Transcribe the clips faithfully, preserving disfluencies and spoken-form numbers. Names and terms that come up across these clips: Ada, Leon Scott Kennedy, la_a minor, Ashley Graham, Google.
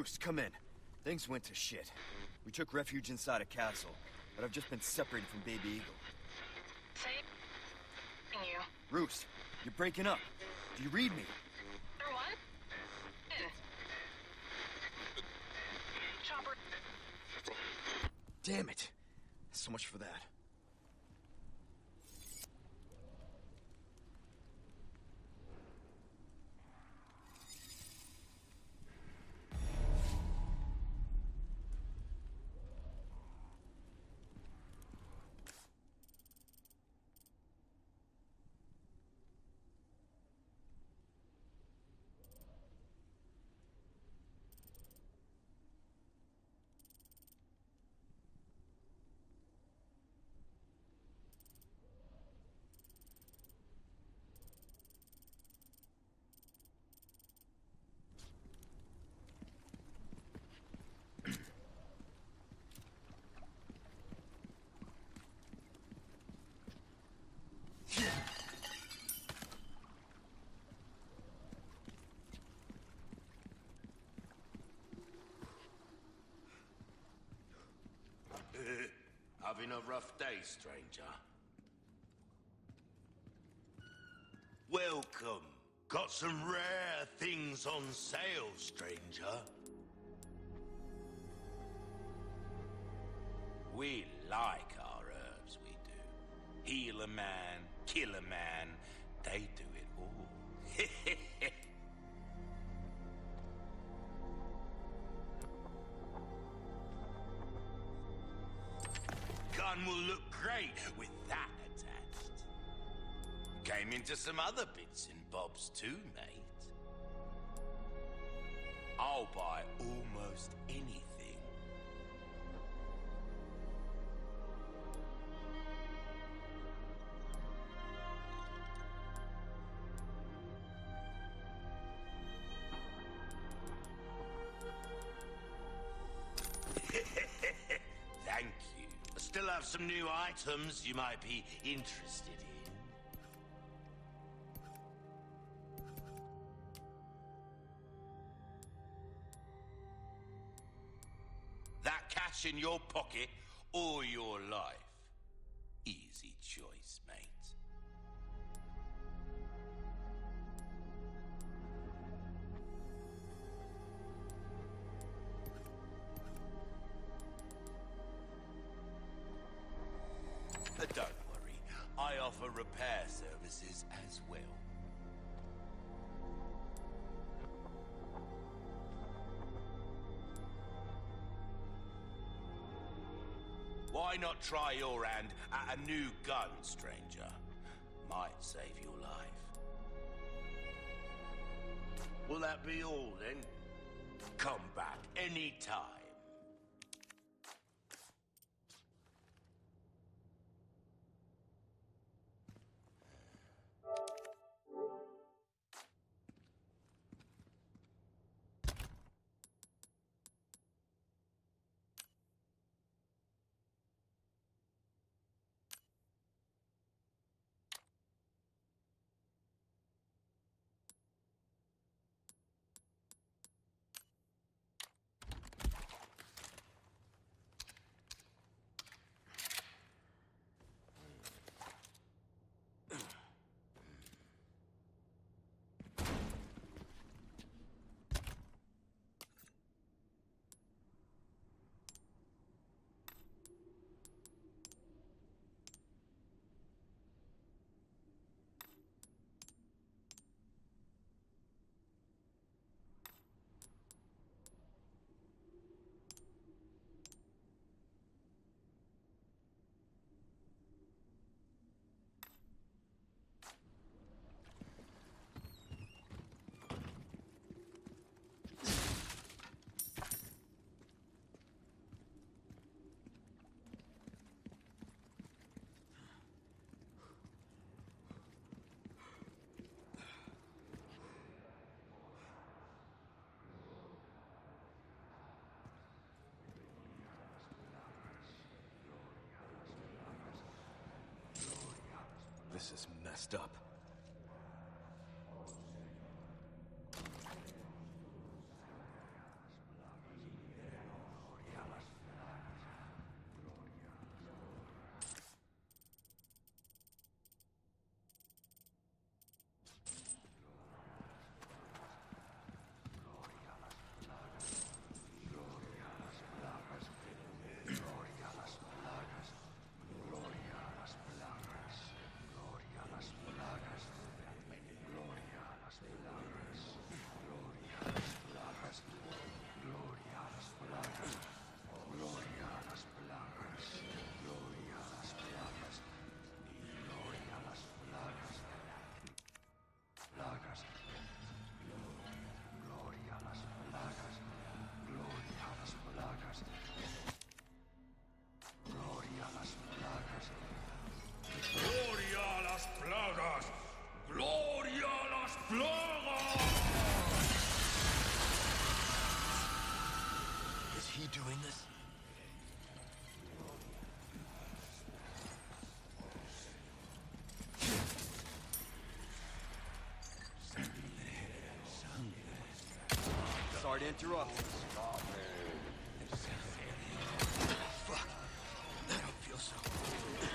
Bruce, come in. Things went to shit. We took refuge inside a castle, but I've just been separated from Baby Eagle. Saving you. Bruce, you're breaking up. Do you read me? For what? Chopper. Damn it. So much for that. Having a rough day, stranger. Welcome. Got some rare things on sale, stranger. We like our herbs, we do. Heal a man, kill a man, they do it all. Hehehe. Will look great with that attached. Came into some other bits and bobs too, mate. I'll buy almost anything. Thank you. Still have some new items you might be interested in. That cash in your pocket or your life. Easy choice, mate. But don't worry, I offer repair services as well. Why not try your hand at a new gun, stranger? Might save your life. Will that be all then? Come back anytime. This is messed up. doing this? Sorry to interrupt. Fuck. I don't feel so good.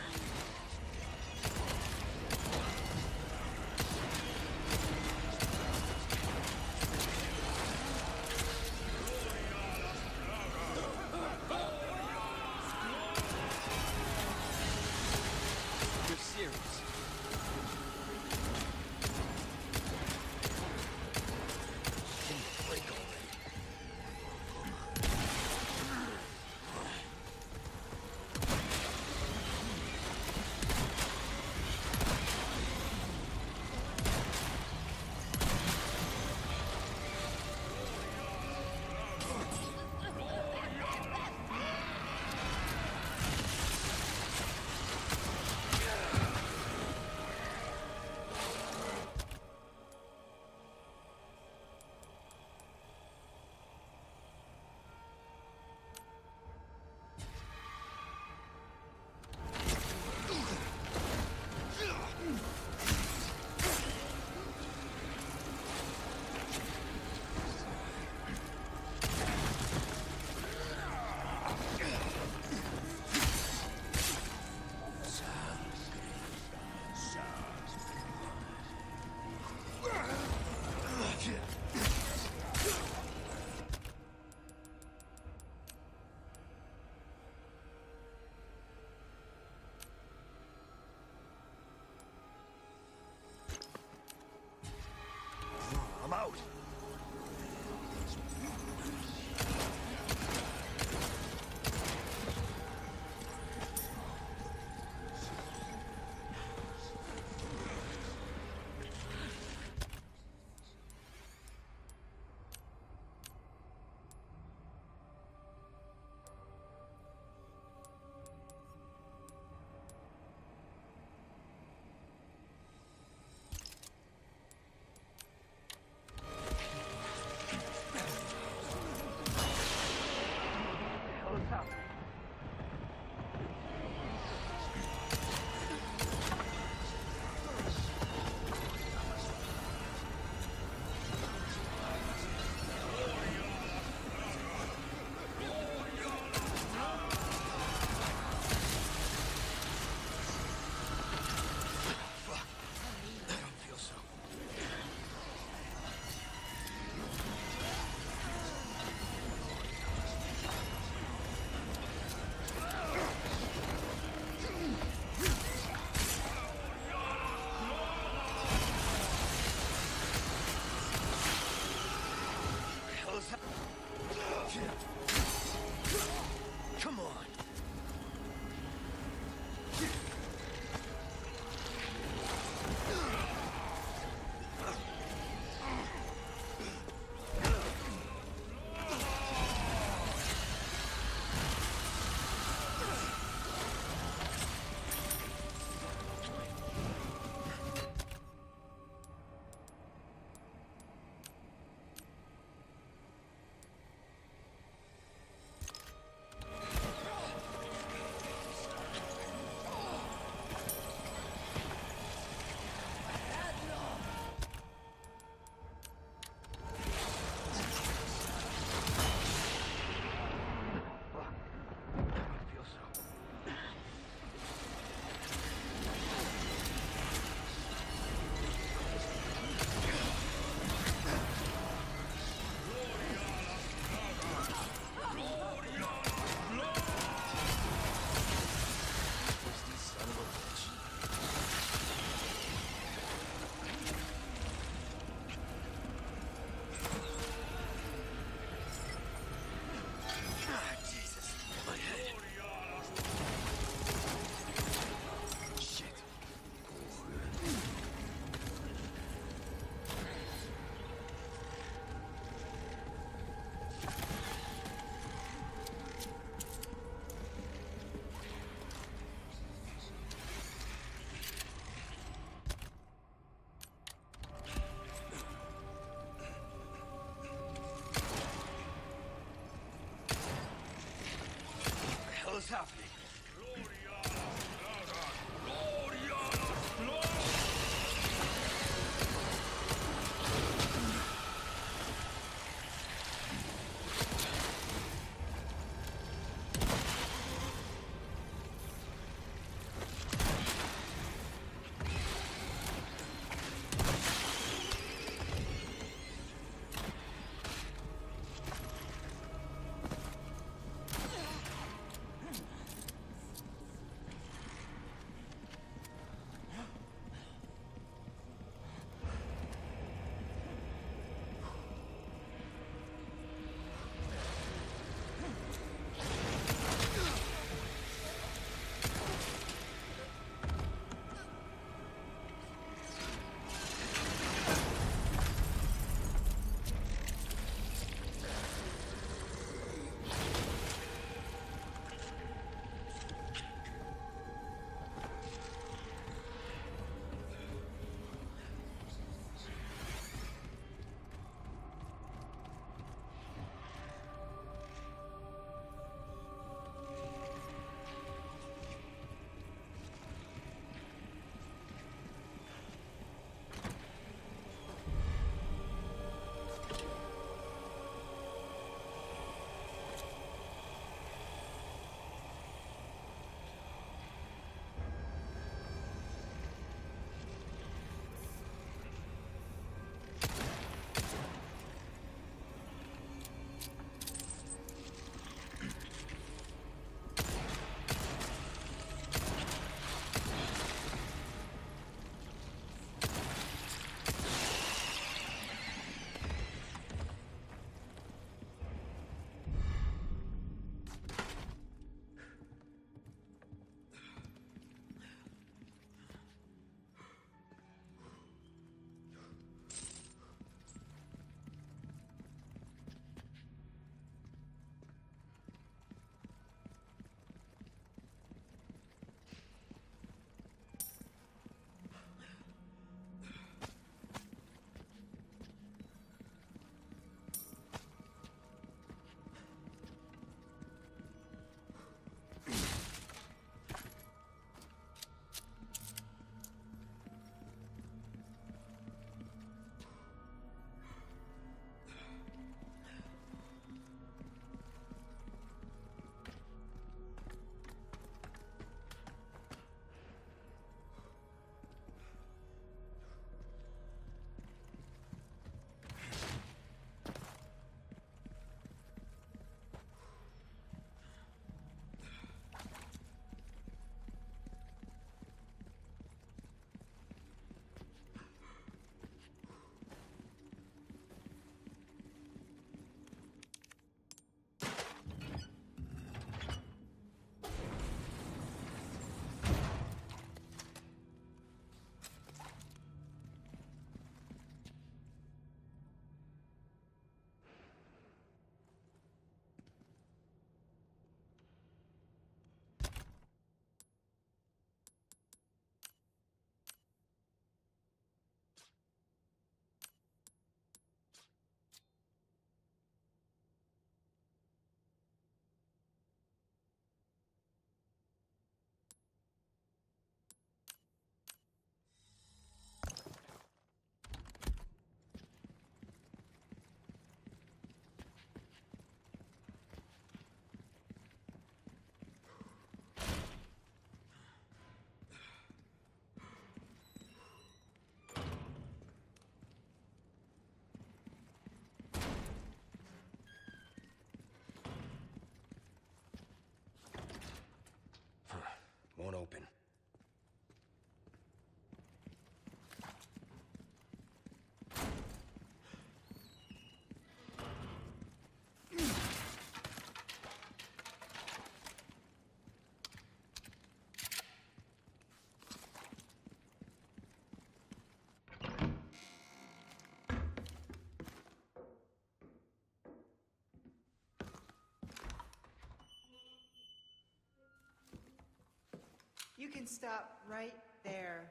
You can stop right there,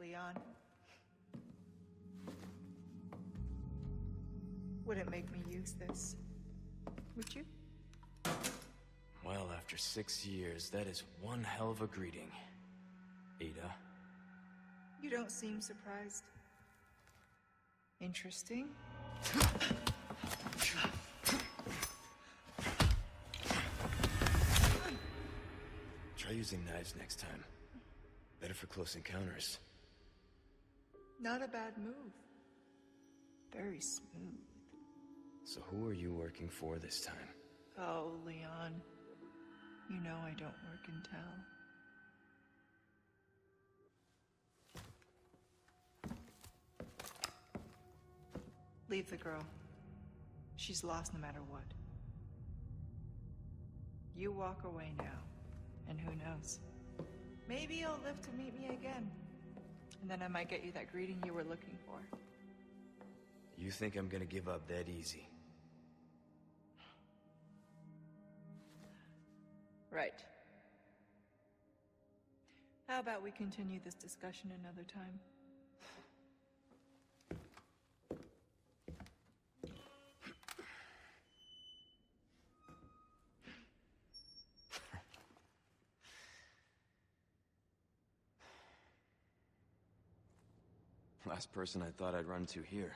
Leon. Wouldn't make me use this, would you? Well, after six years, that is one hell of a greeting, Ada. You don't seem surprised. Interesting. Try using knives next time. Better for close encounters. Not a bad move. Very smooth. So who are you working for this time? Oh, Leon. You know I don't work in town. Leave the girl. She's lost no matter what. You walk away now, and who knows? Maybe you'll live to meet me again. And then I might get you that greeting you were looking for. You think I'm gonna give up that easy? Right. How about we continue this discussion another time? Last person I thought I'd run to here.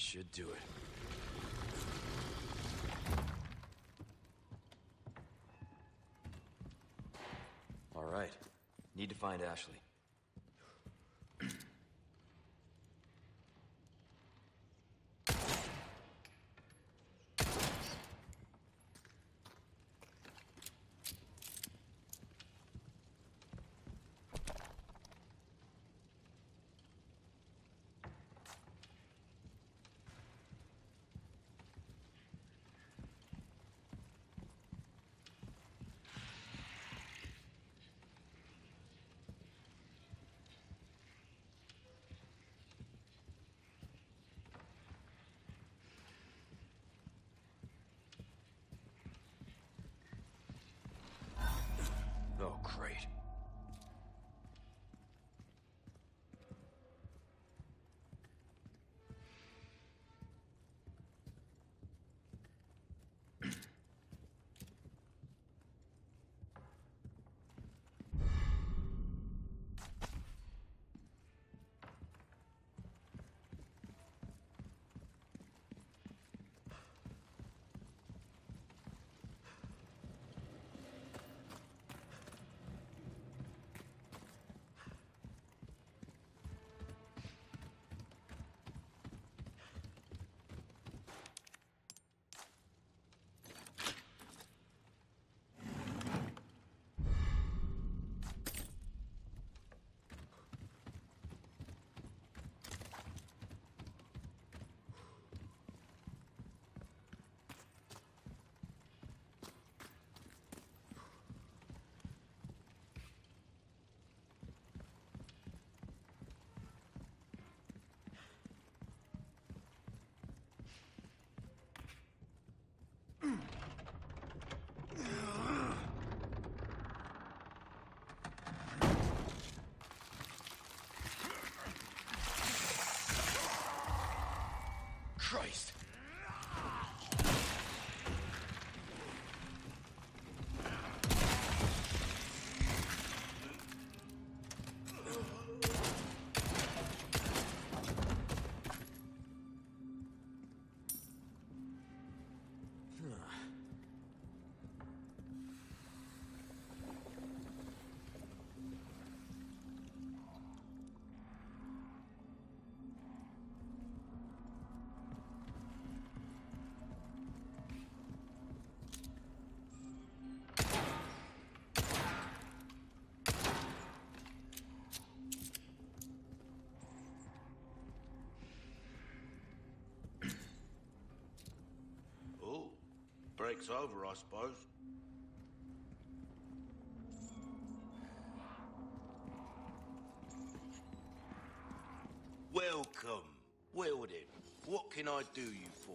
Should do it. All right. Need to find Ashley. Oh, great. Christ! Break's over, I suppose. Welcome. Well then, what can I do you for?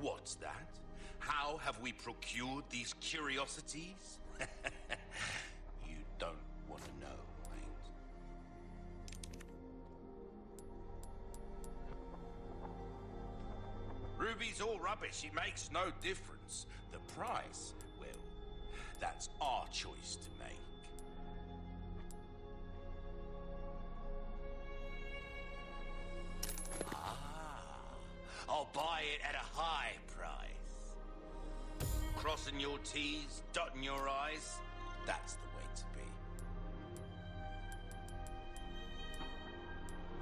What's that? How have we procured these curiosities? You don't want to know. Ruby's all rubbish, it makes no difference. The price, well, that's our choice to make. Ah, I'll buy it at a high price. Crossing your T's, dotting your I's, that's the way to be.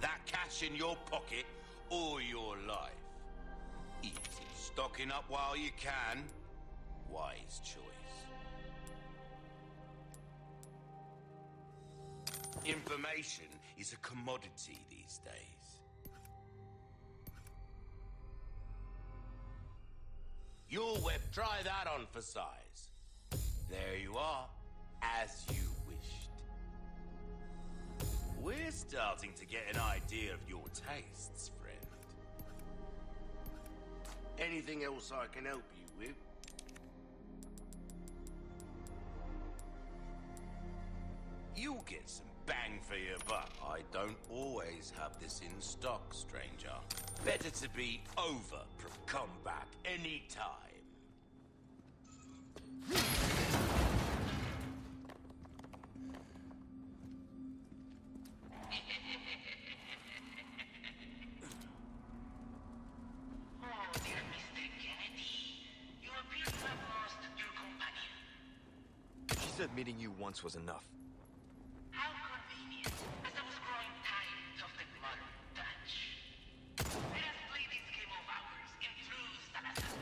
That cash in your pocket all your life. Easy. Stocking up while you can. Wise choice. Information is a commodity these days. Your web, try that on for size. There you are, as you wished. We're starting to get an idea of your tastes, friend. Anything else I can help you with? You'll get some bang for your buck. I don't always have this in stock, stranger. Better to be over. Come back any time. said meeting you once was enough. How convenient, as I was growing tired of the modern Dutch. Let us play this game of ours in true Salazar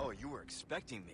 Oh, you were expecting me.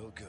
no good.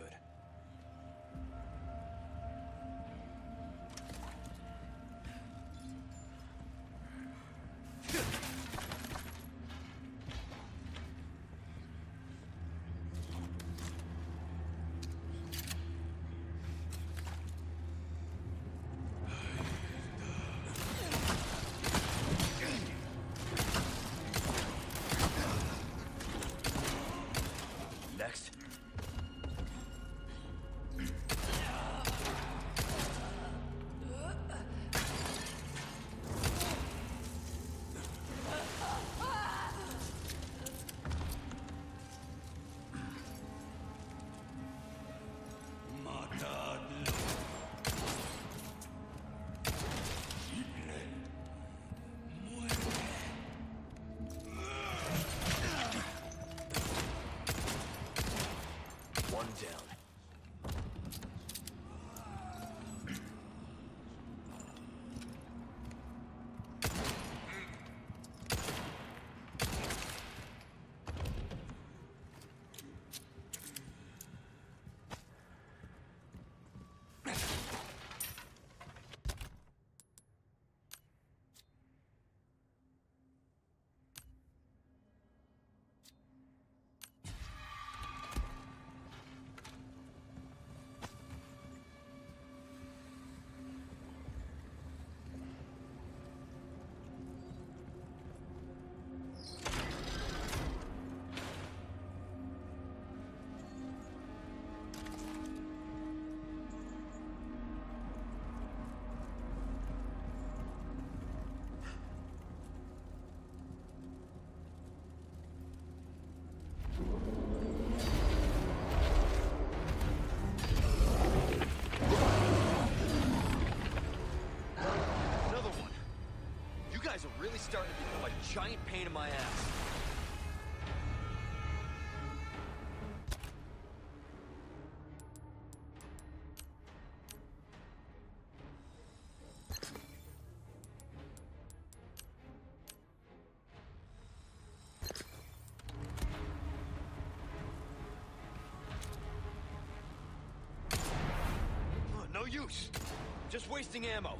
Really starting to become a giant pain in my ass. No use. Just wasting ammo.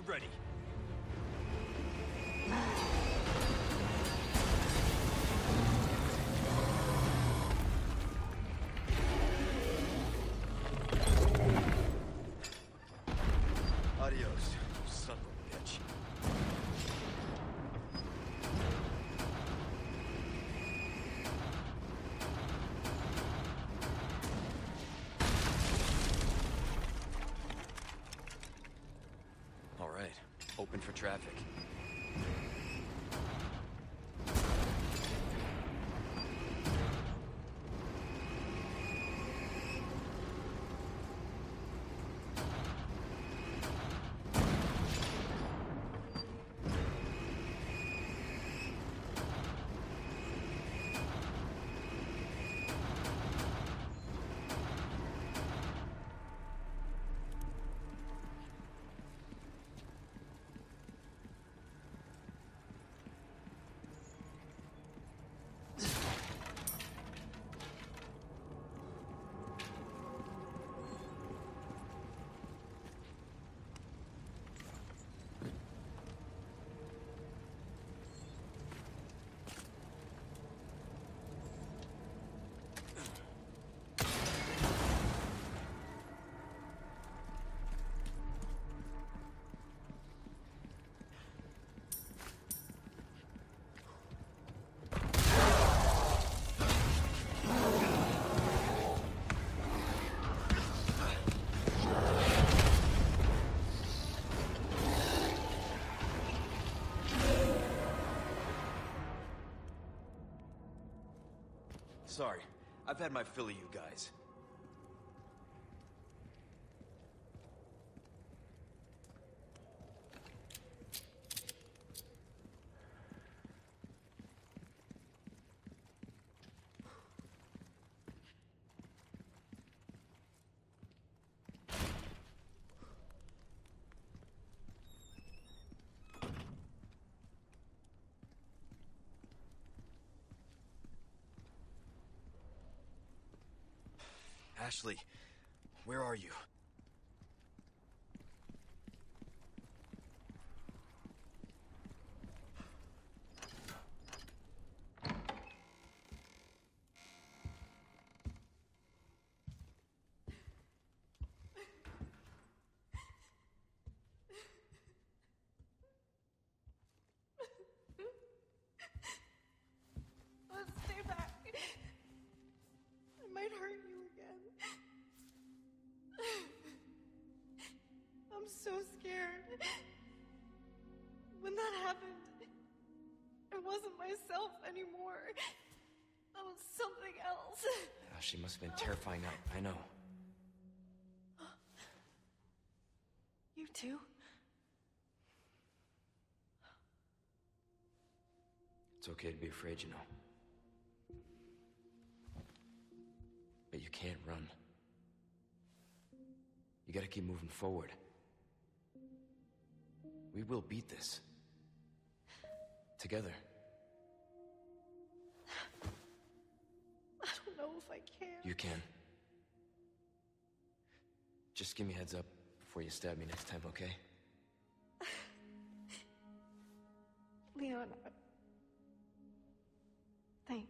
they're ready. Adios, you son of a bitch. All right, open for traffic. Sorry, I've had my fill of you guys. Ashley, where are you? So scared. When that happened, I wasn't myself anymore. I was something else. Oh, she must have been terrifying night, I know. You too? It's okay to be afraid, you know. But you can't run. You gotta keep moving forward. We will beat this. Together. I don't know if I can. You can. Just give me a heads up before you stab me next time, okay? Leon, thanks.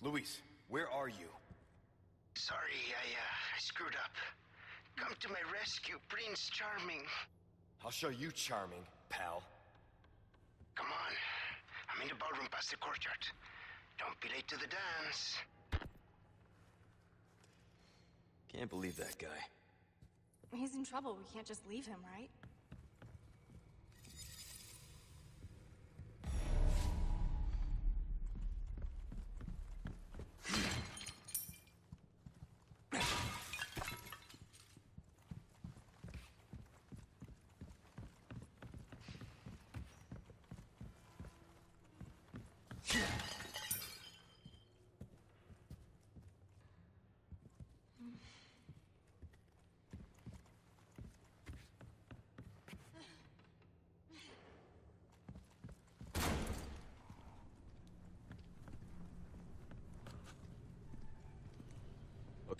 Luis, where are you? Sorry, I, uh, I screwed up. Come to my rescue, Prince Charming. I'll show you Charming, pal. Come on. I'm in the ballroom past the courtyard. Don't be late to the dance. Can't believe that guy. He's in trouble. We can't just leave him, right?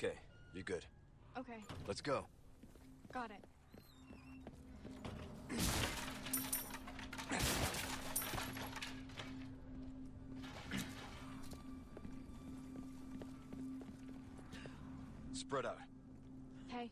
Okay, you're good. Okay. Let's go. Got it. Spread out. Okay.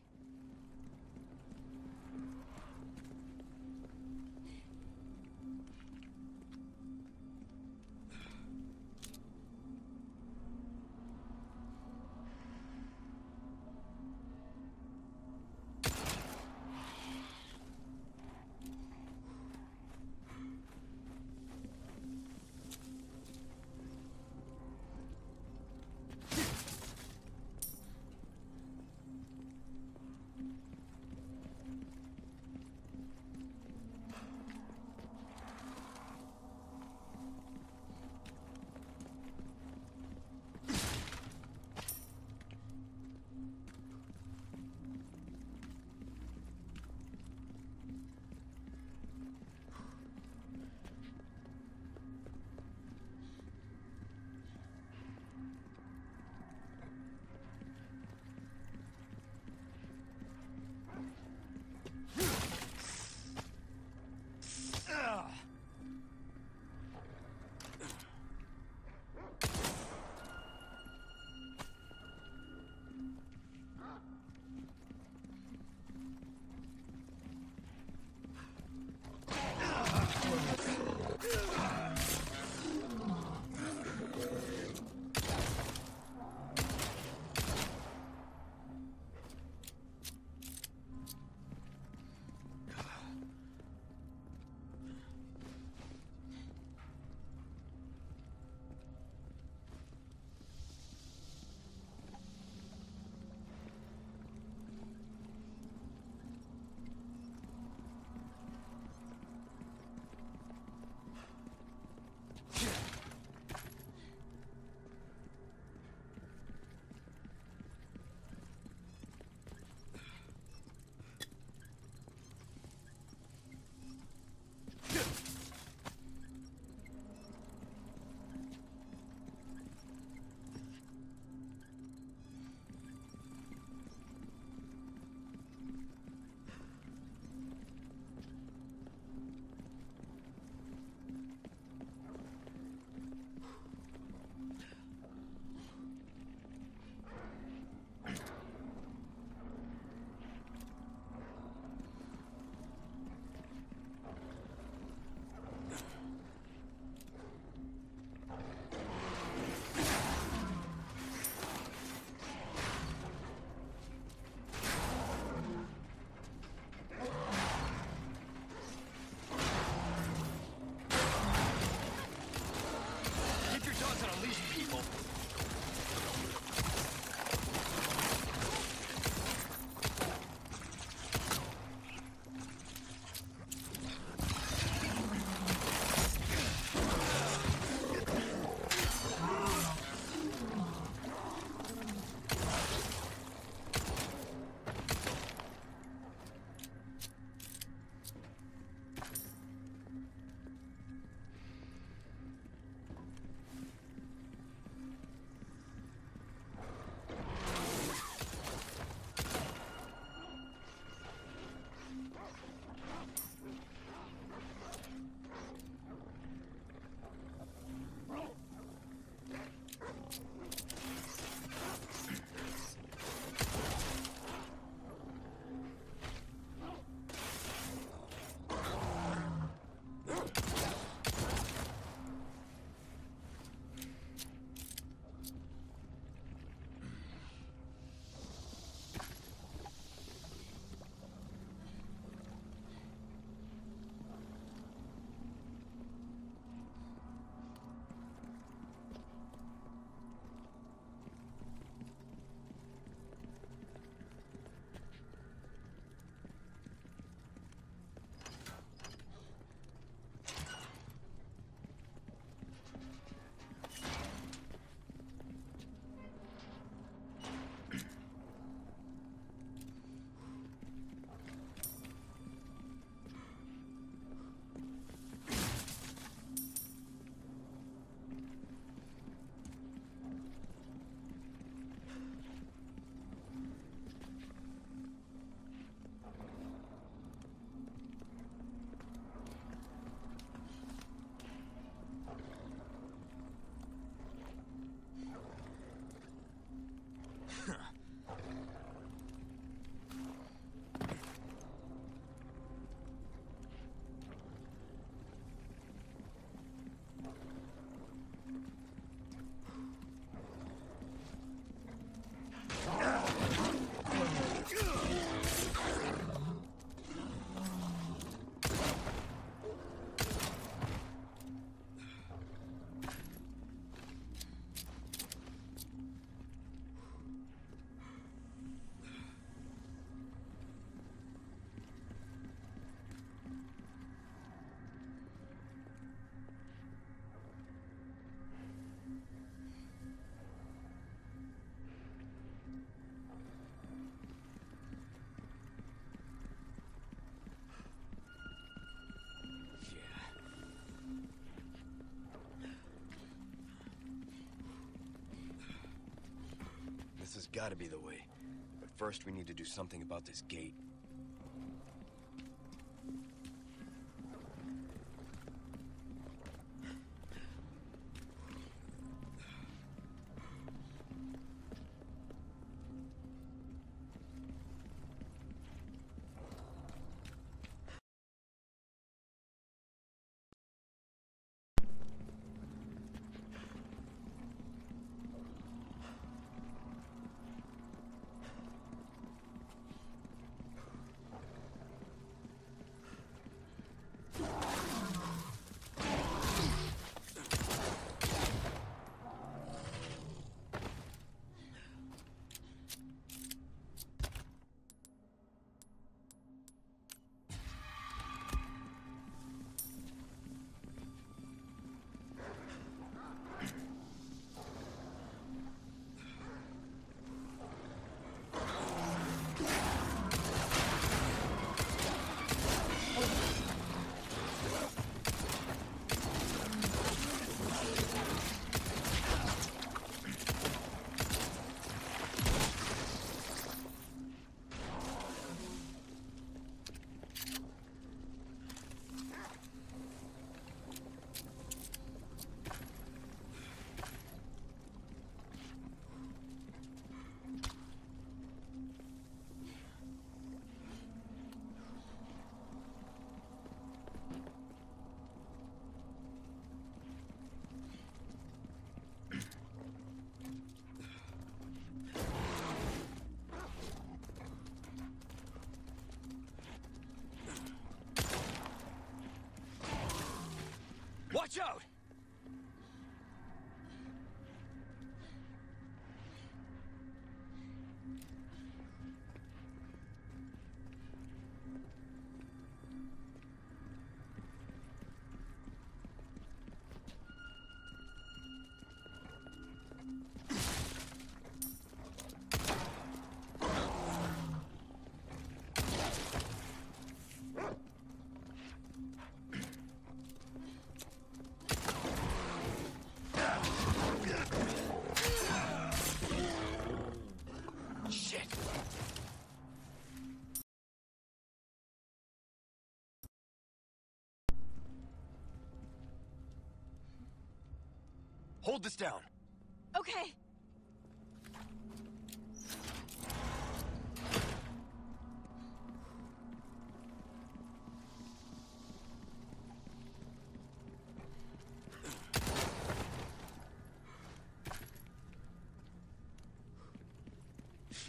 gotta be the way. But first, we need to do something about this gate. Watch out! Hold this down. Okay. Yeah.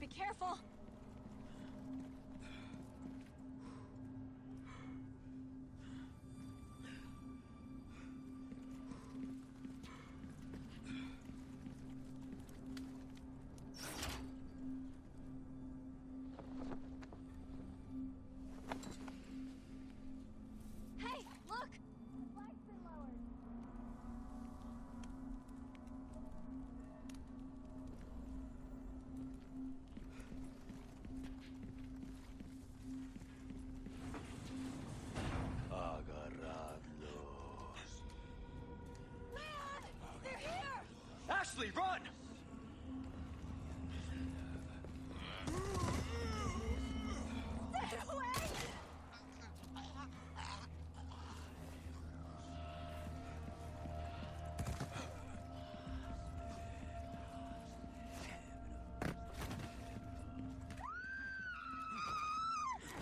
Be careful. Run!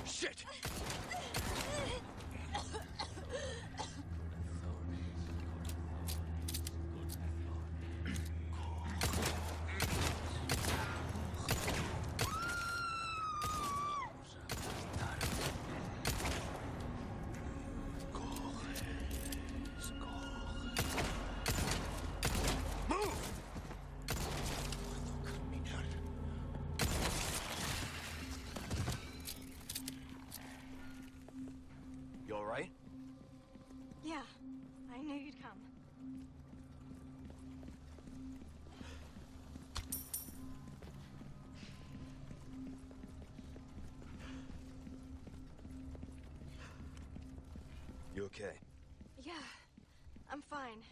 Shit! Yeah, I knew you'd come. You okay? Yeah, I'm fine.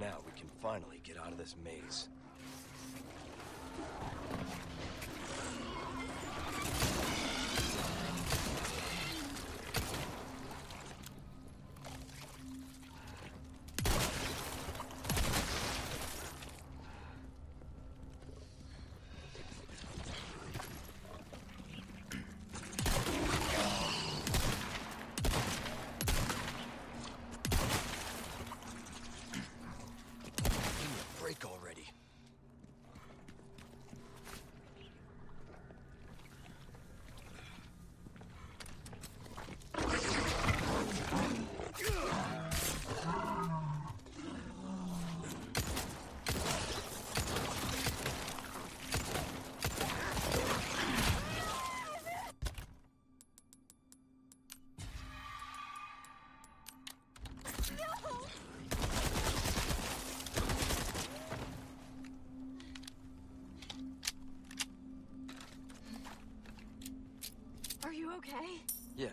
Now we can finally get out of this maze. Okay? Yeah.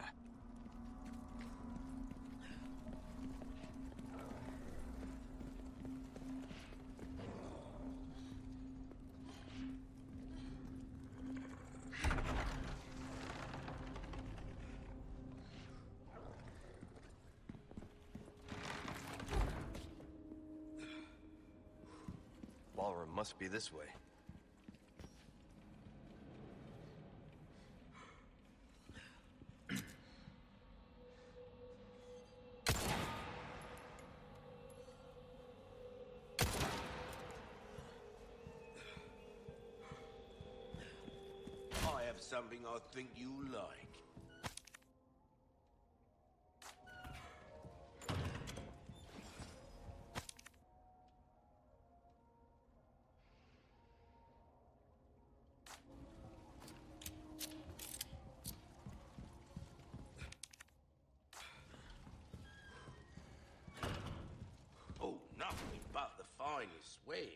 Ballroom must be this way. Something I think you like. Oh, nothing but the finest way.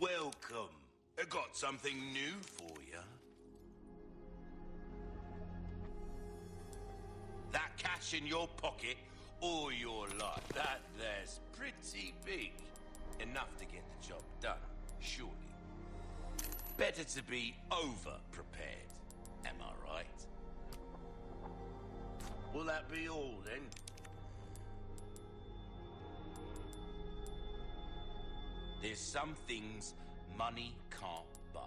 Welcome. I got something new for you. That cash in your pocket, all your lot. That there's pretty big. Enough to get the job done, surely. Better to be over-prepared, am I right? Will that be all then? There's some things money can't buy.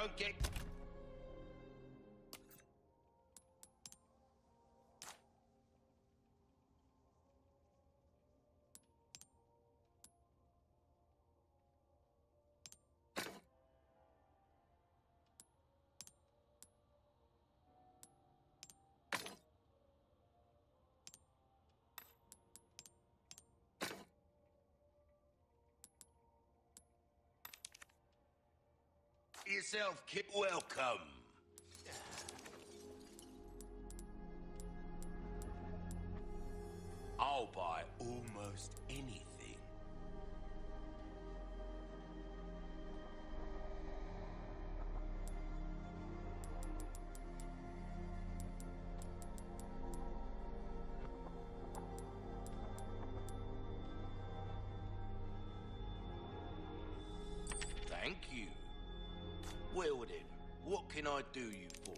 Don't get... yourself, kid. Welcome. I'll buy almost anything. Thank you. Well then, what can I do you for?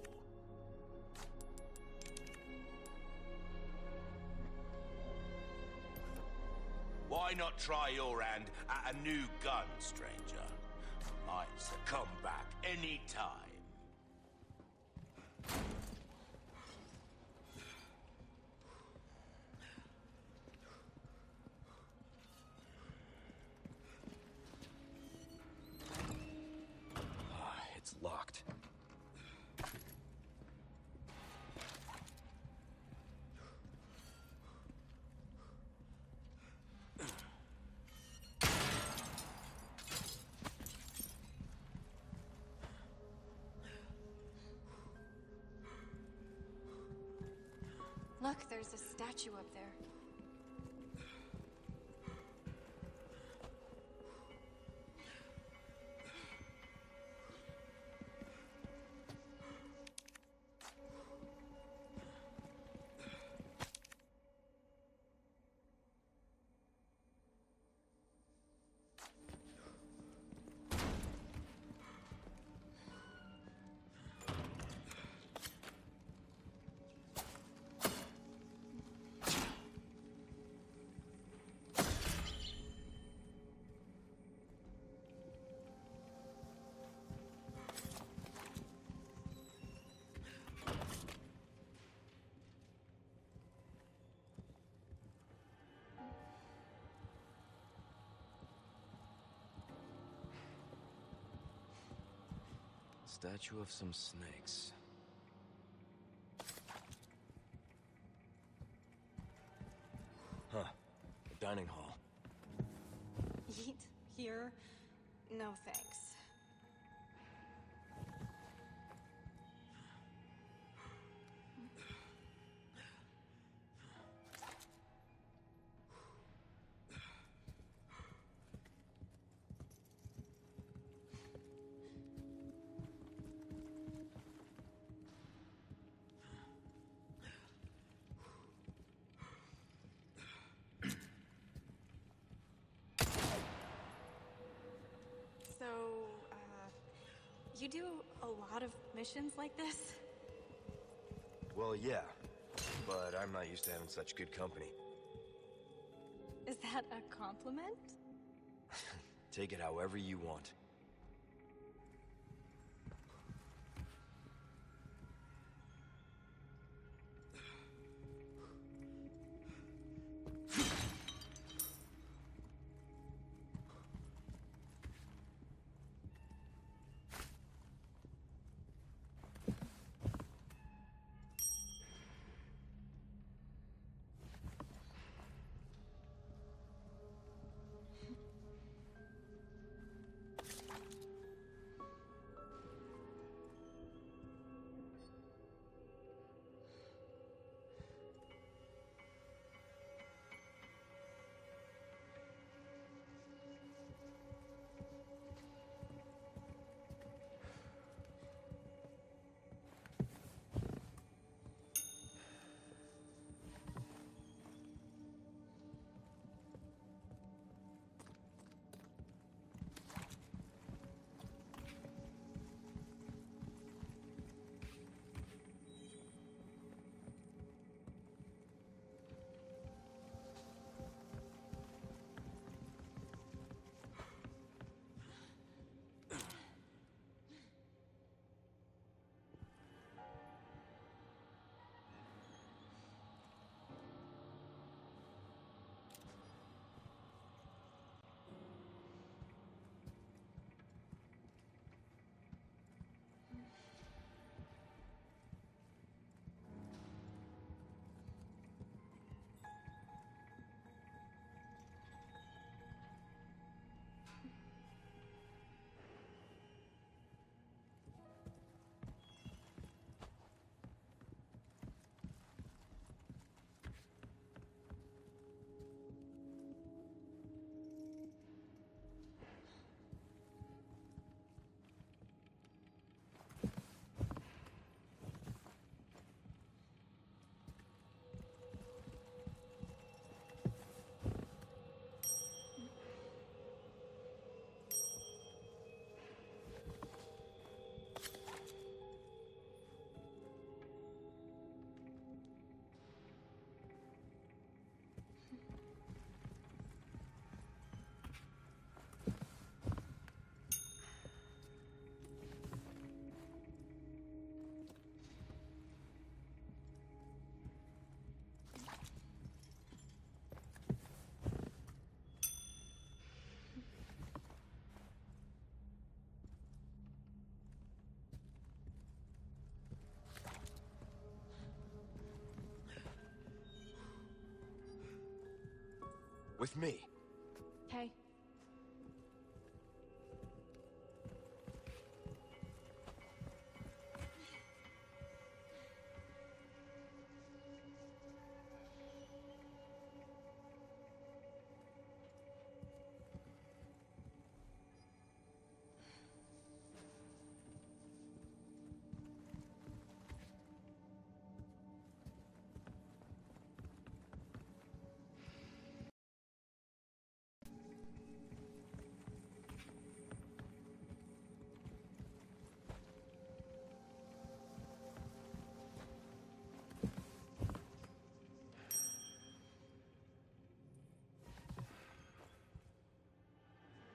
Why not try your hand at a new gun, stranger? Might come back any time. Locked. Look, there's a statue up there. Statue of some snakes. Huh. The dining hall. Eat here? No thanks. So, uh, you do a lot of missions like this? Well, yeah, but I'm not used to having such good company. Is that a compliment? Take it however you want. With me. Okay.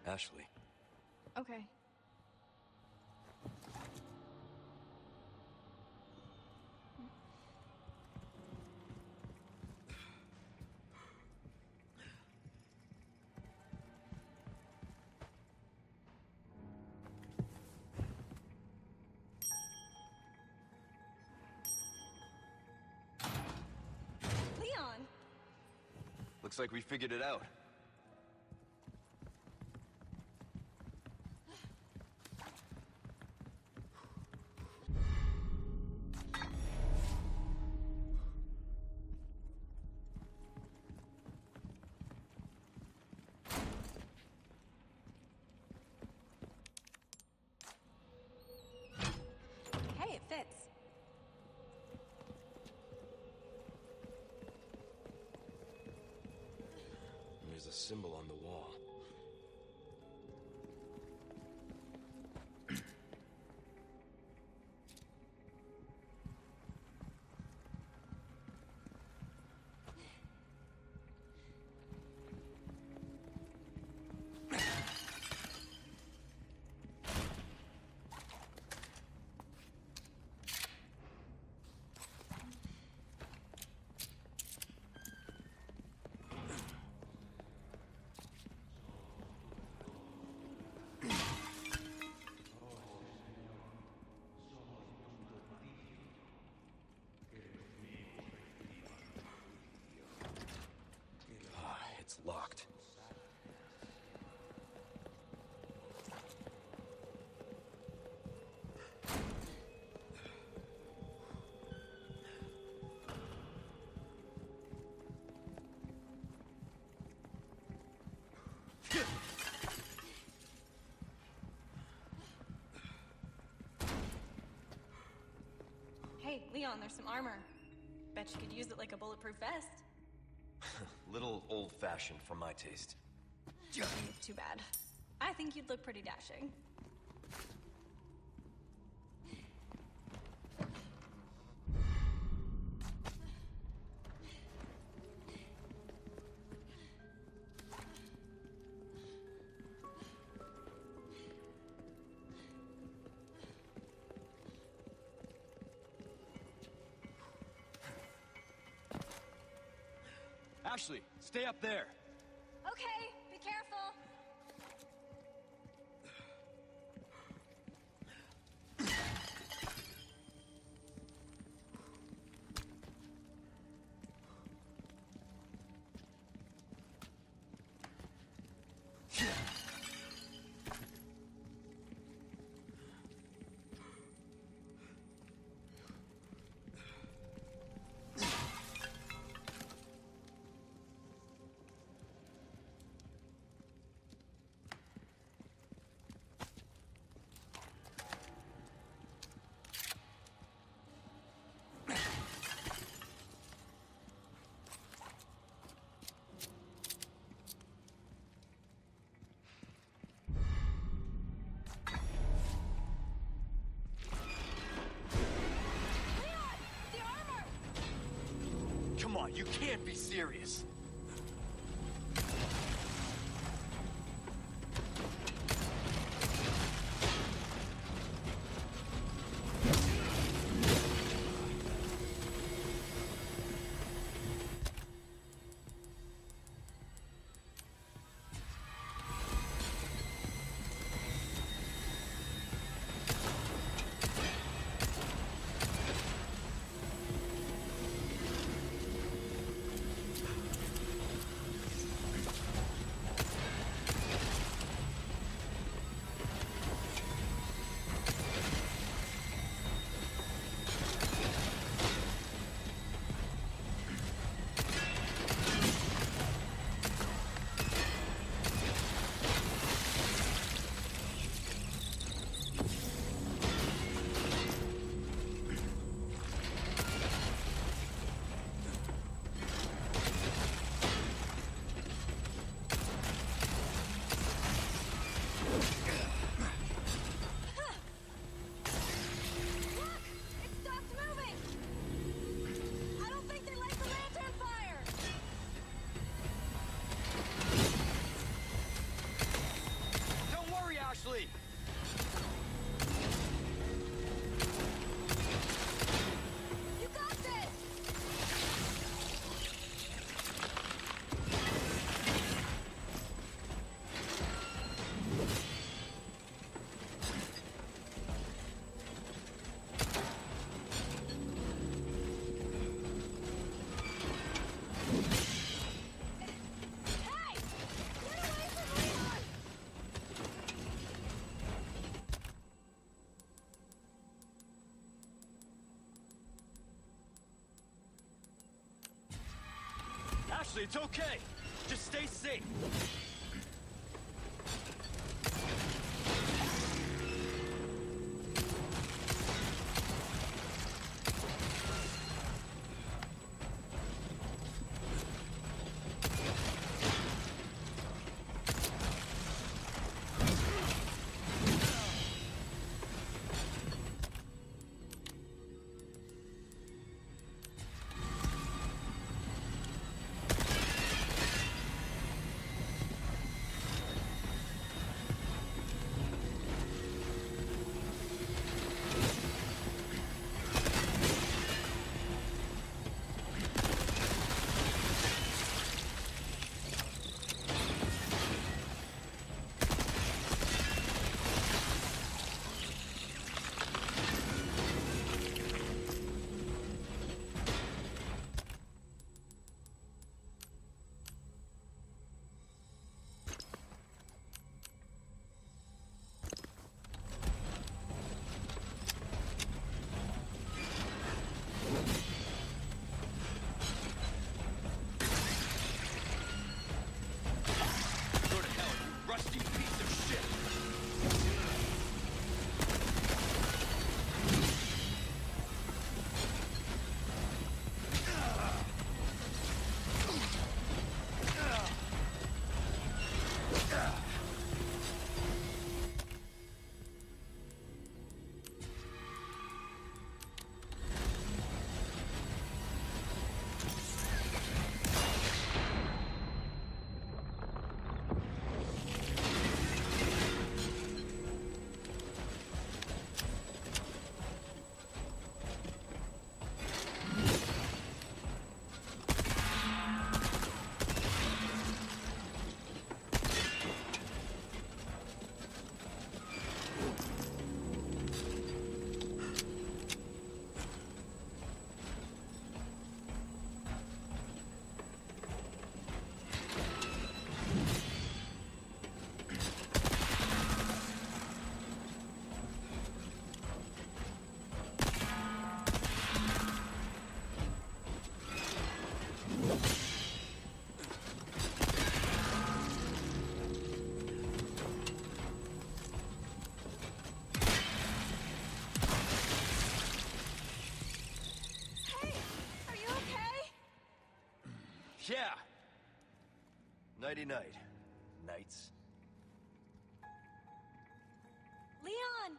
Ashley. Okay. Leon! Looks like we figured it out. Fits. There's a symbol on the wall. It's locked. Hey, Leon, there's some armor. Bet you could use it like a bulletproof vest. Little old-fashioned for my taste. Too bad. I think you'd look pretty dashing. Ashley, stay up there. Okay, be careful. You can't be serious. Ashley, it's okay. Just stay safe. Yeah! Nighty-night. Nights. Leon!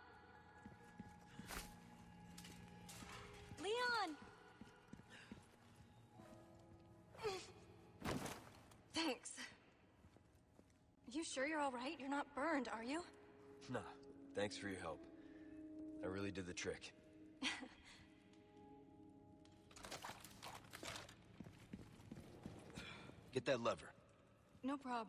Leon! Thanks. You sure you're all right? You're not burned, are you? Nah. Thanks for your help. I really did the trick. Get that lever. No problem.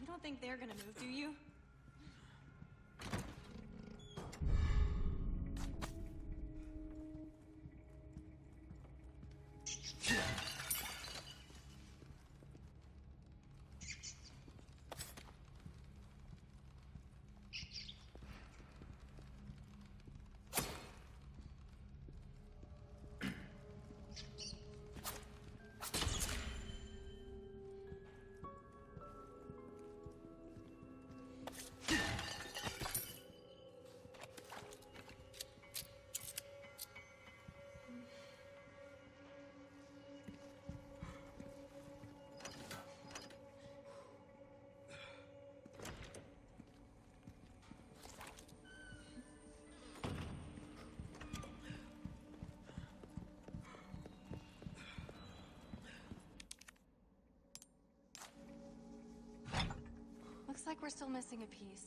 You don't think they're gonna move, do you? Looks like we're still missing a piece.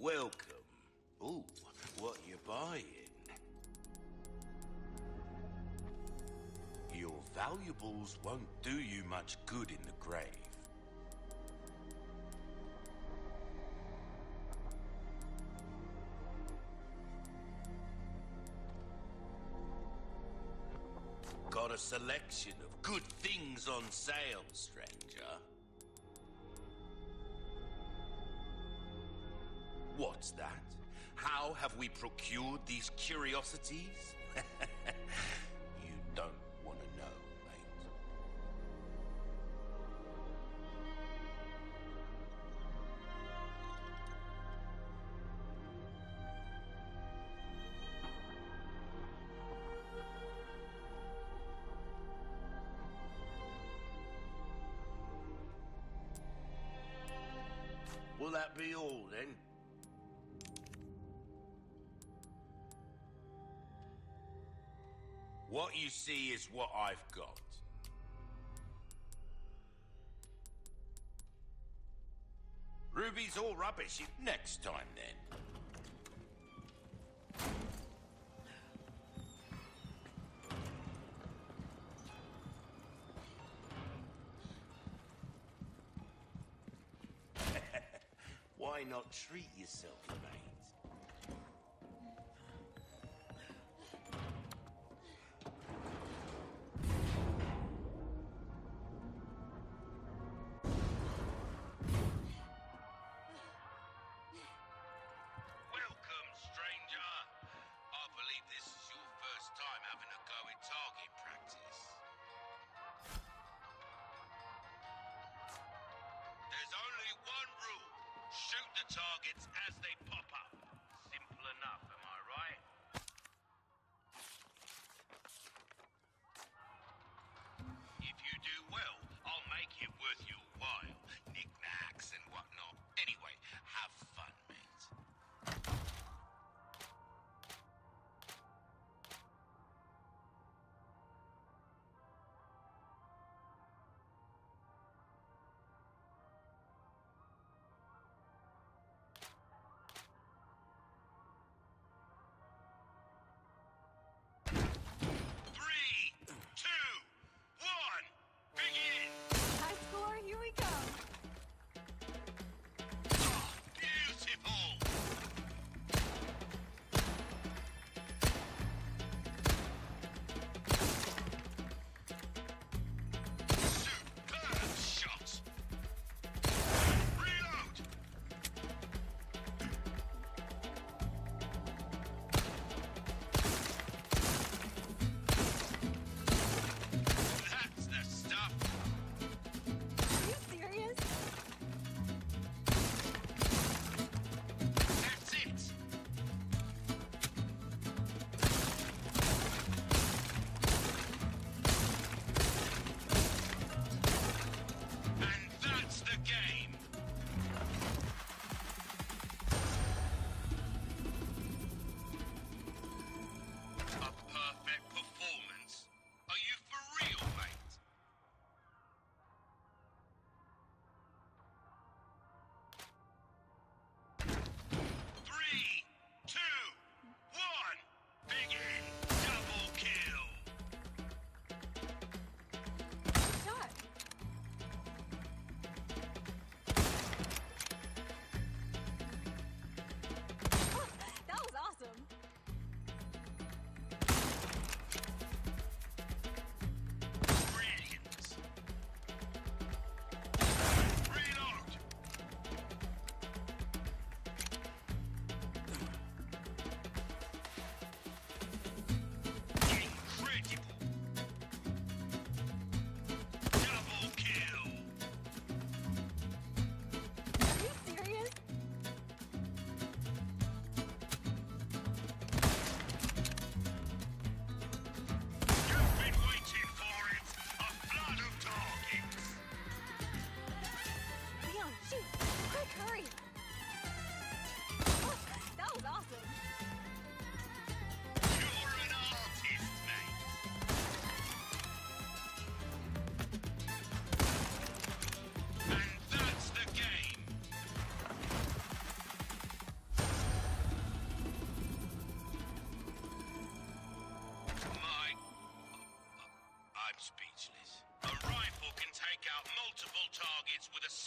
Welcome. Ooh, what you buying? Your valuables won't do you much good in the grave. Got a selection of good things on sale, stranger. What's that? How have we procured these curiosities? You don't want to know, mate. Will that be all, then? What you see is what I've got. Ruby's all rubbish. Next time, then. Why not treat yourself, mate? There's only one rule. Shoot the targets as they pop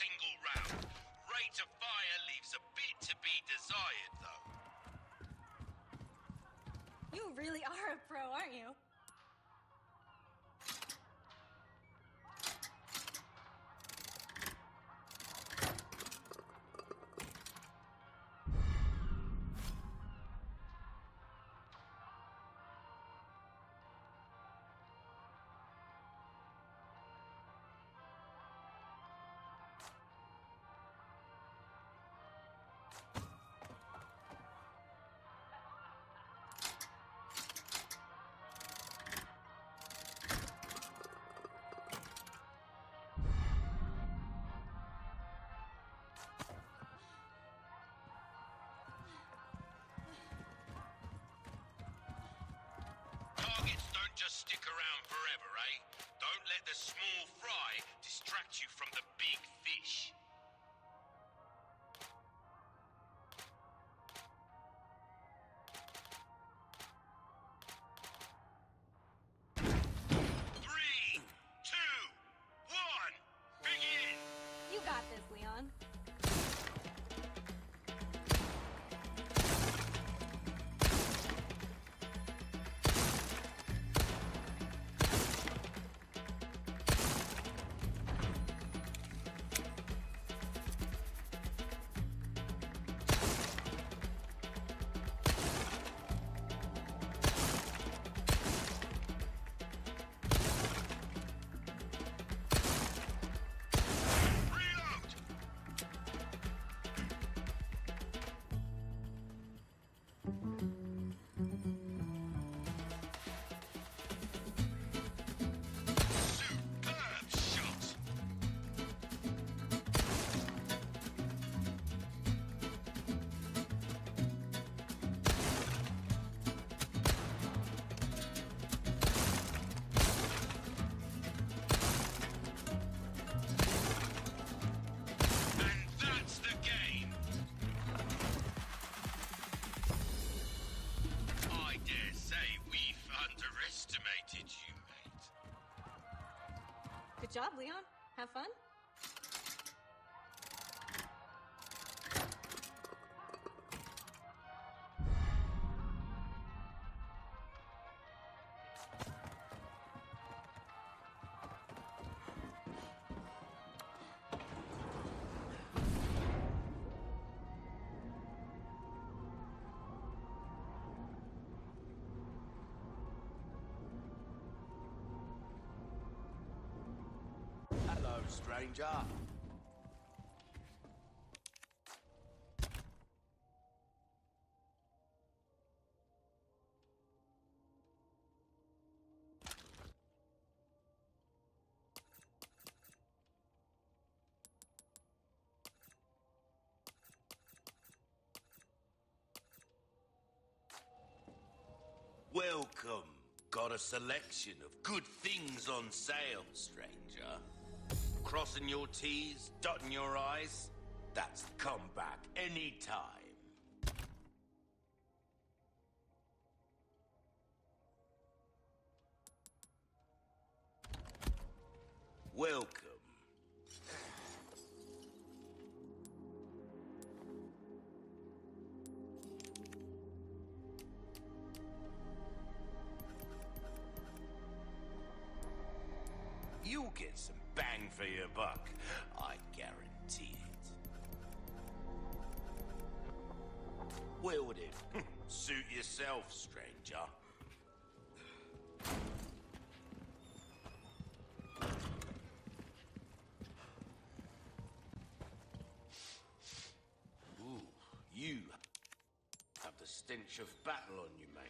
single round. Rate of fire leaves a bit to be desired, though. You really are a pro, aren't you? Stick around forever, eh? Don't let the small fry distract you from the big fish. Three, two, one, begin! You got this, Leon. Good job, Leon. Have fun. Hello, stranger. Welcome. Got a selection of good things on sale, stranger. Crossing your T's, dotting your I's, that's the comeback any time. Welcome. You'll get some bang for your buck, I guarantee it. Wield it. Suit yourself, stranger. Ooh, you have the stench of battle on you, mate.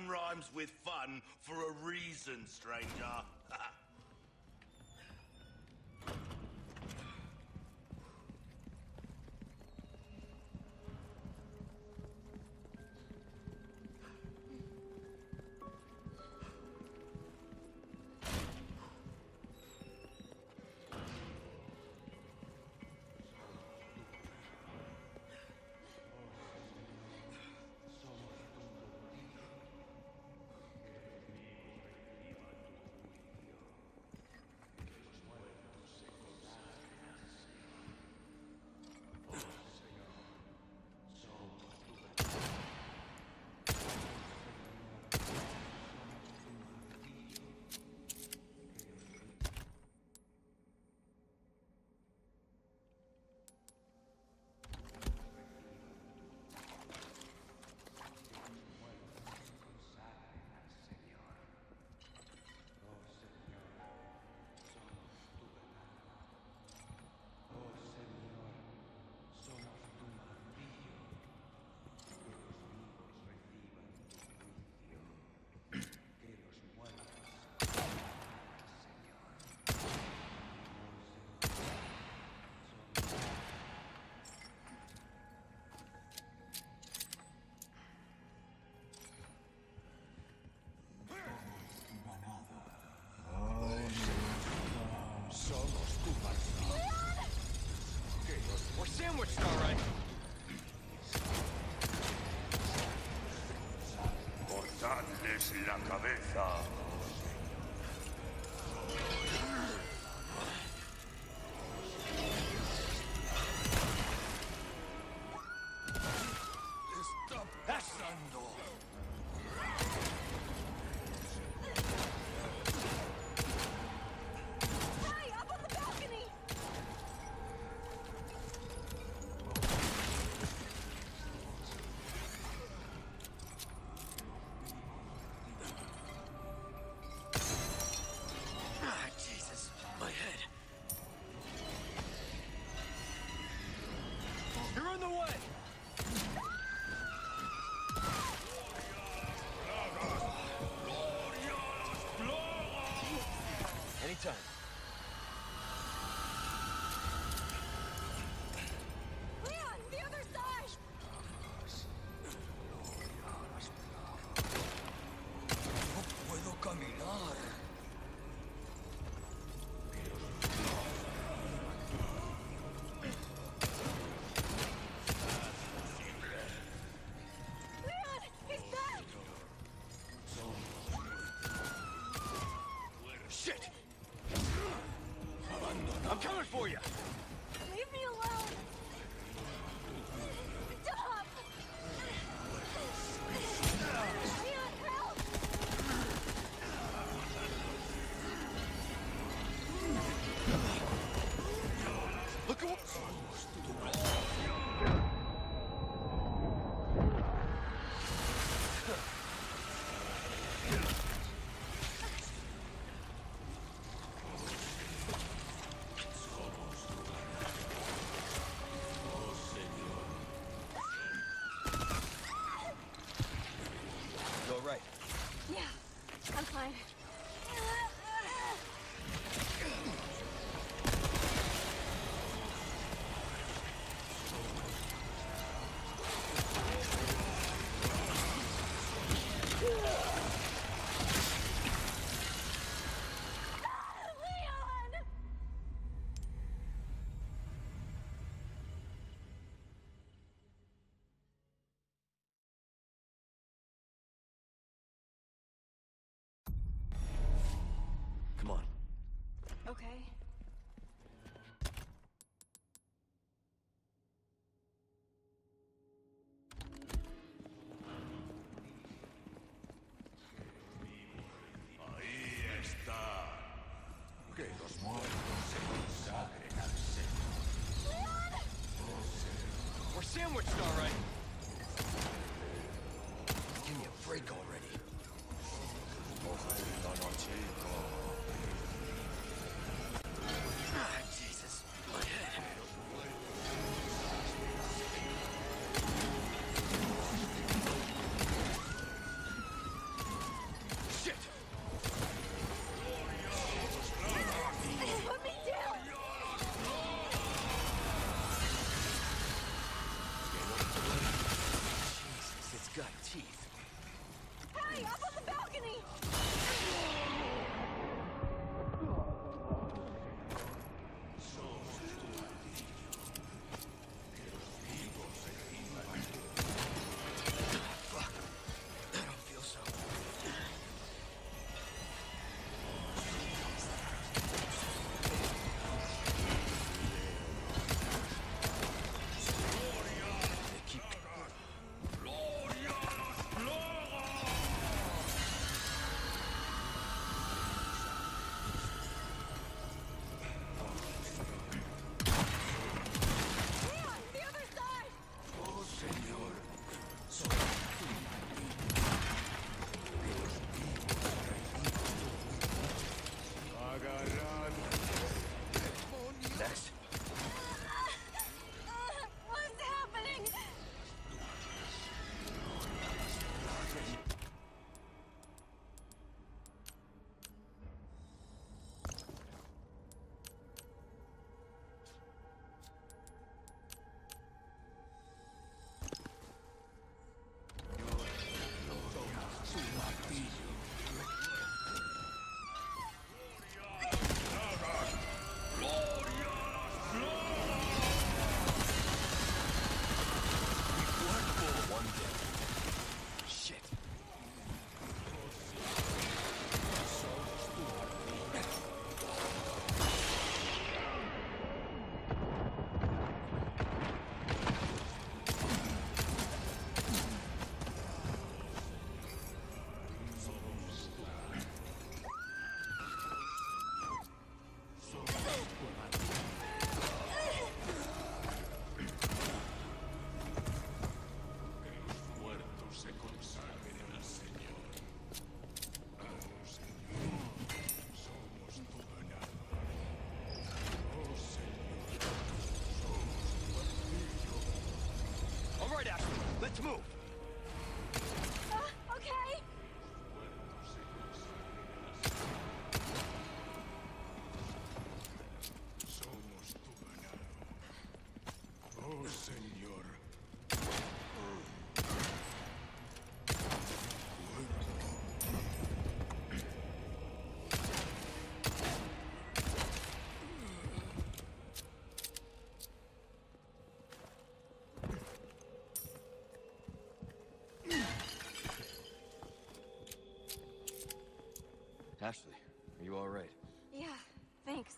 Fun rhymes with fun for a reason, stranger. La cabeza. Está pasando. Hi, up on the balcony. Okay. Ahí está. Que los muertos se consagren al Señor. We're sandwiched, all right. Give me a break already. Ah, Jesus, my head. something up on the balcony! Let's move! Uh, okay! Oh, señor. Ashley, are you all right? Yeah, thanks.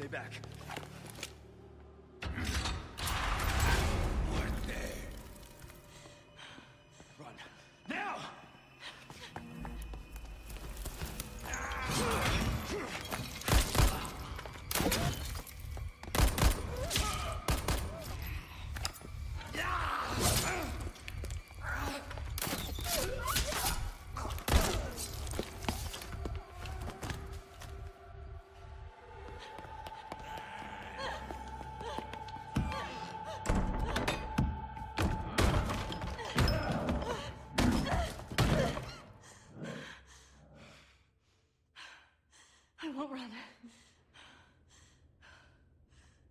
Stay back. Muerte. Run. Now! I won't run.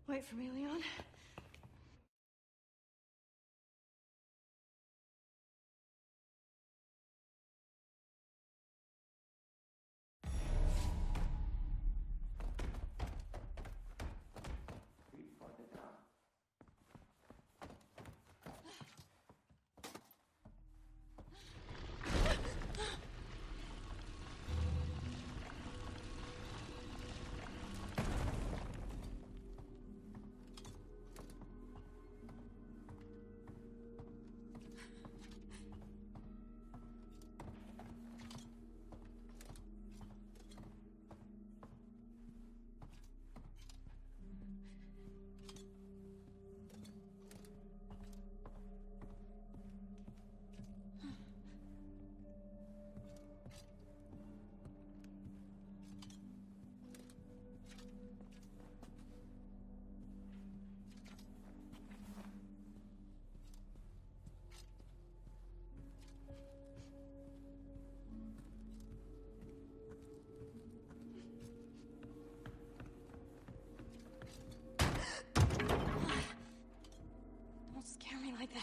Wait for me, Leon. Like that.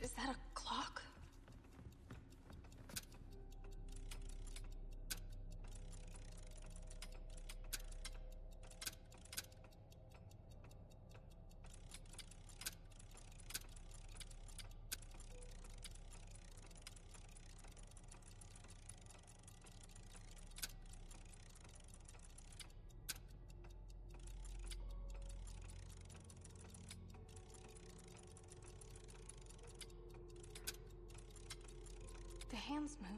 Is that a clock? The hands move.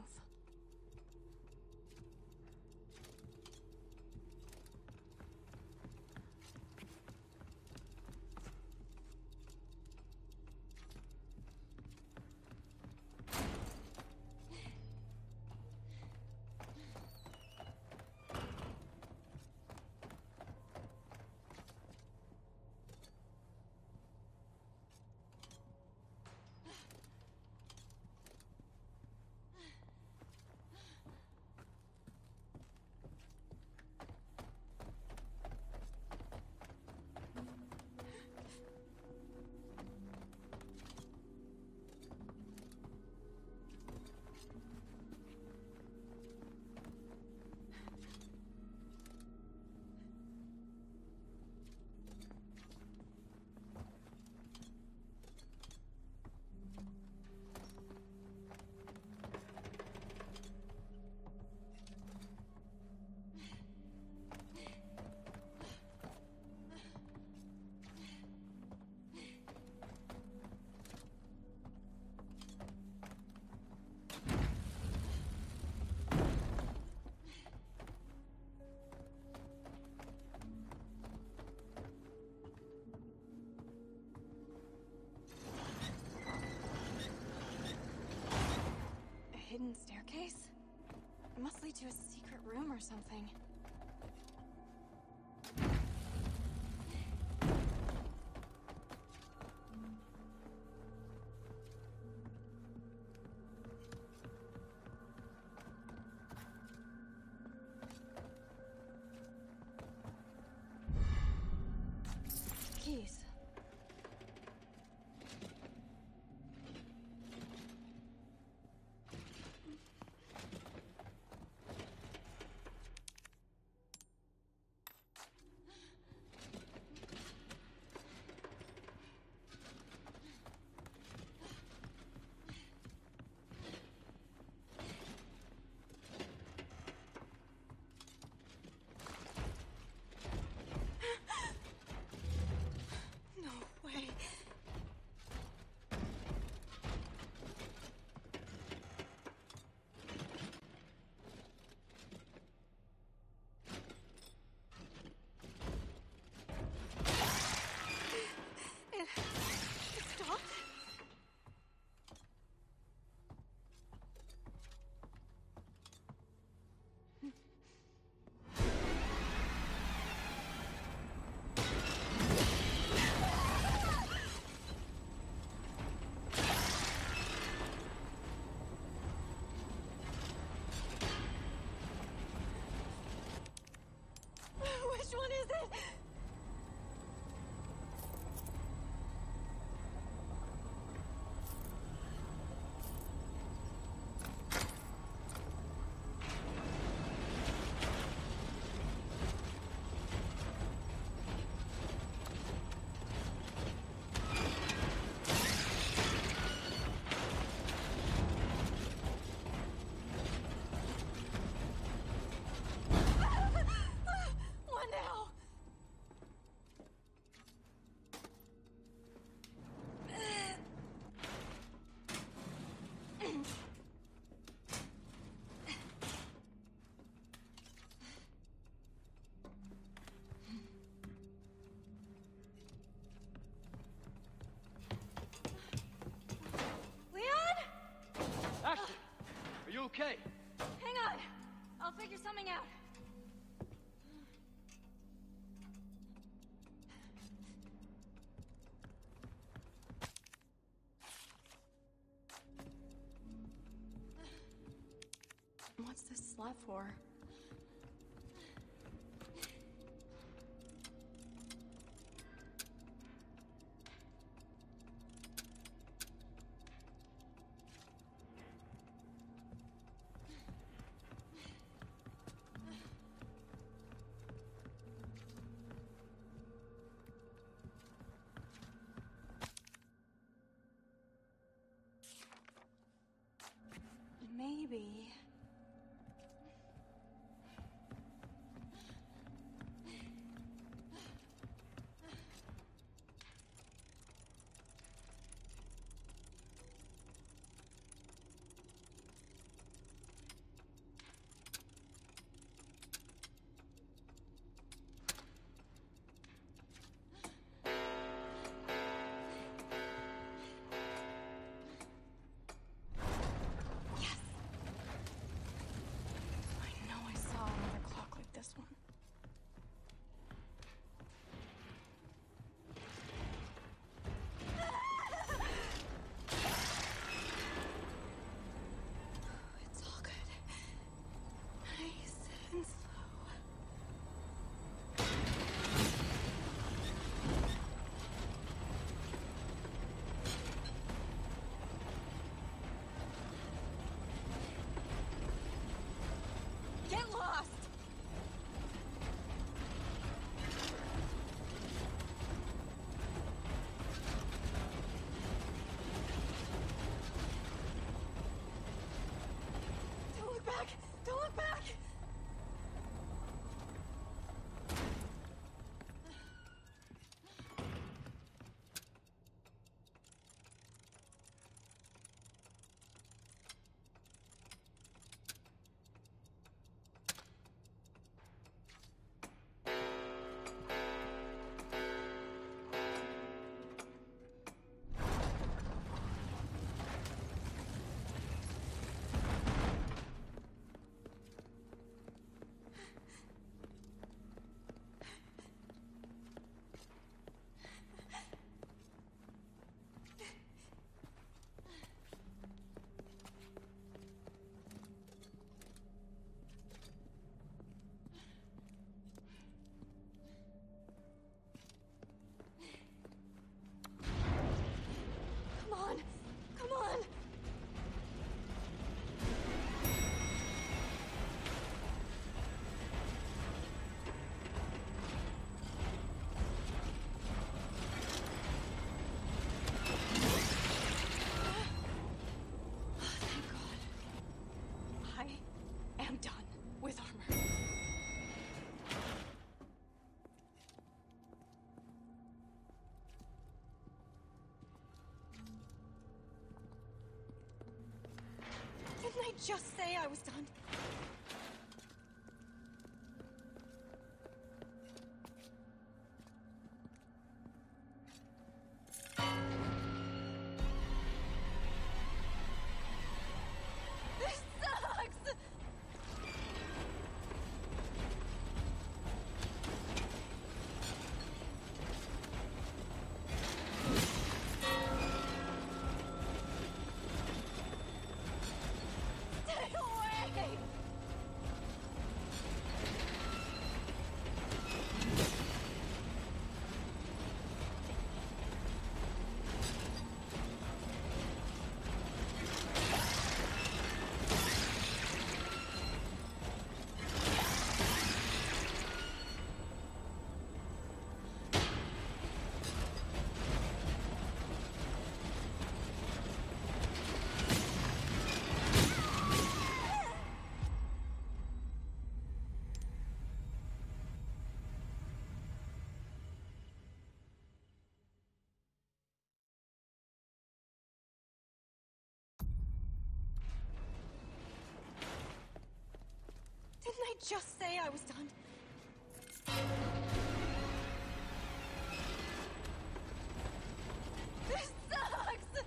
Hidden staircase? It must lead to a secret room or something. Which one is it? Okay. Hang on. I'll figure something out. What's this slot for? Maybe. Just say I was done. Didn't I just say I was done? This sucks!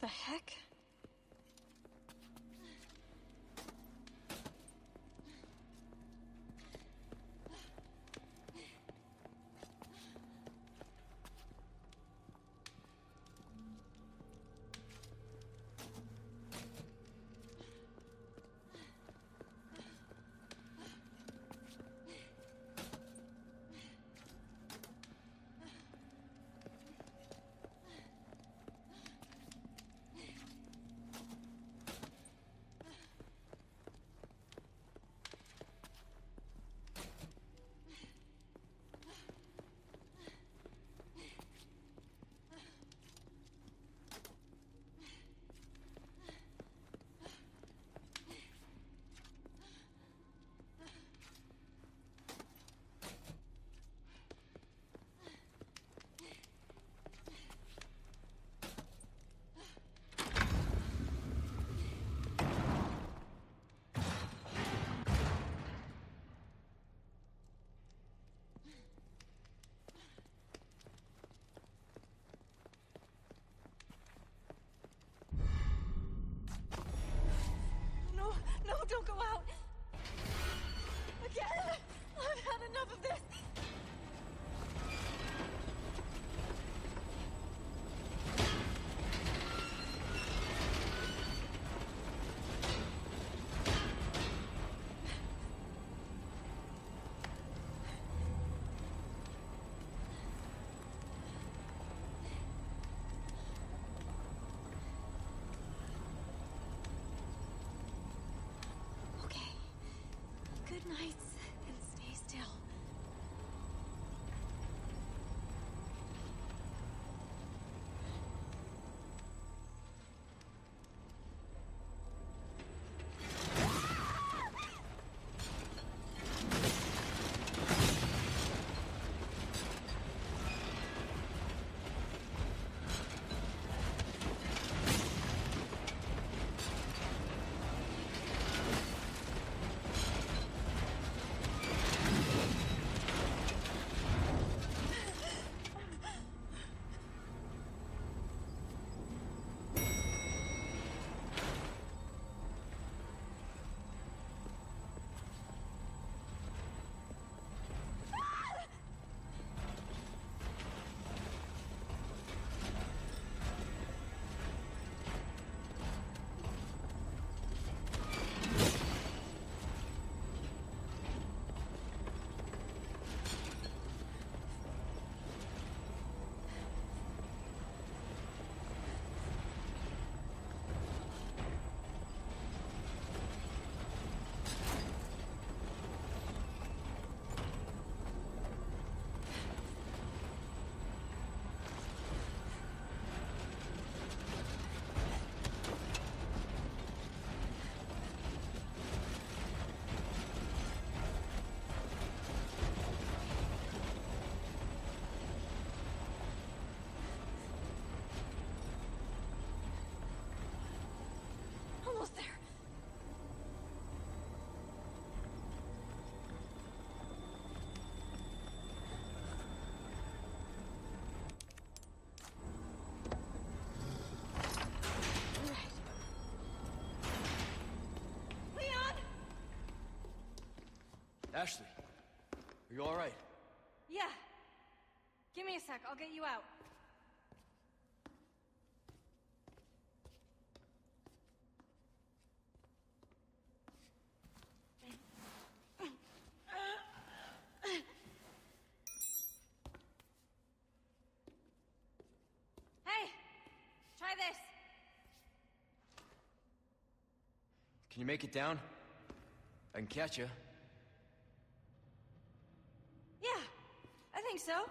The heck? No, don't go out! Again! I've had enough of this! Nights and stay still. You all right? Yeah. Give me a sec. I'll get you out. Hey! Try this. Can you make it down? I can catch you. Yeah, I think so.